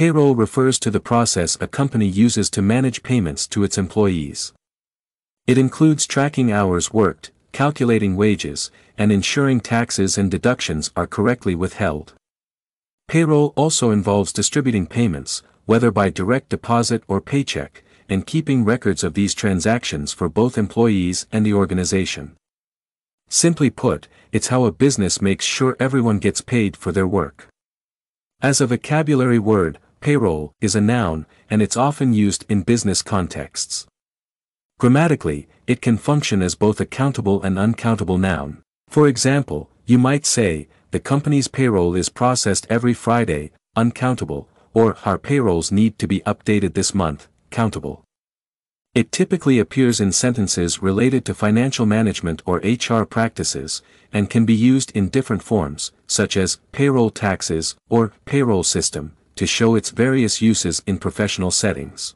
Payroll refers to the process a company uses to manage payments to its employees. It includes tracking hours worked, calculating wages, and ensuring taxes and deductions are correctly withheld. Payroll also involves distributing payments, whether by direct deposit or paycheck, and keeping records of these transactions for both employees and the organization. Simply put, it's how a business makes sure everyone gets paid for their work. As a vocabulary word, payroll is a noun, and it's often used in business contexts. Grammatically, it can function as both a countable and uncountable noun. For example, you might say, the company's payroll is processed every Friday, uncountable, or our payrolls need to be updated this month, countable. It typically appears in sentences related to financial management or HR practices, and can be used in different forms, such as payroll taxes or payroll system, to show its various uses in professional settings.